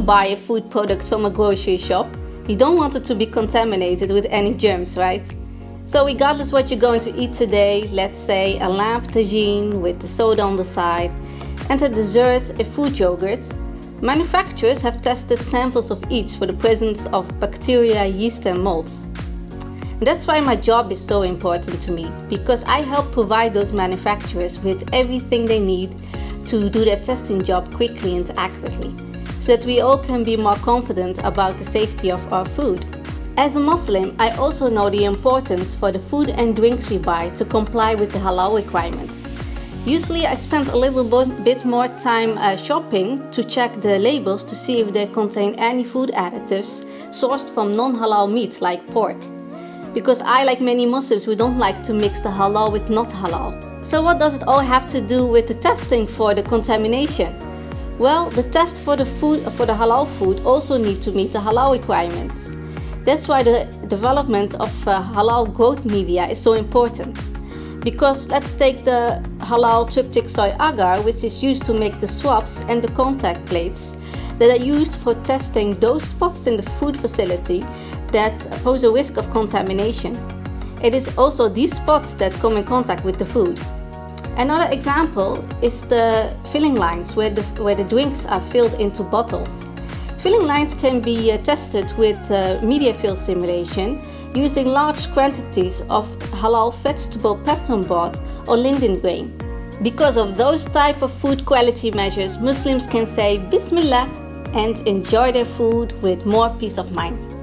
you buy food products from a grocery shop, you don't want it to be contaminated with any germs, right? So regardless what you're going to eat today, let's say a lamb tagine with the soda on the side, and a dessert, a fruit yogurt, manufacturers have tested samples of each for the presence of bacteria, yeast and molds. And that's why my job is so important to me, because I help provide those manufacturers with everything they need to do their testing job quickly and accurately, so that we all can be more confident about the safety of our food. As a Muslim, I also know the importance for the food and drinks we buy to comply with the halal requirements. Usually I spend a little bit more time shopping to check the labels to see if they contain any food additives sourced from non-halal meat like pork. Because I, like many Muslims, we don't like to mix the halal with not halal. So what does it all have to do with the testing for the contamination? Well, the test for the halal food also need to meet the halal requirements. That's why the development of halal growth media is so important. Because let's take the halal tryptic soy agar, which is used to make the swabs and the contact plates that are used for testing those spots in the food facility that pose a risk of contamination. It is also these spots that come in contact with the food. Another example is the filling lines where the drinks are filled into bottles. Filling lines can be tested with media fill simulation using large quantities of halal vegetable pepton broth or linden grain. Because of those type of food quality measures, Muslims can say Bismillah and enjoy their food with more peace of mind.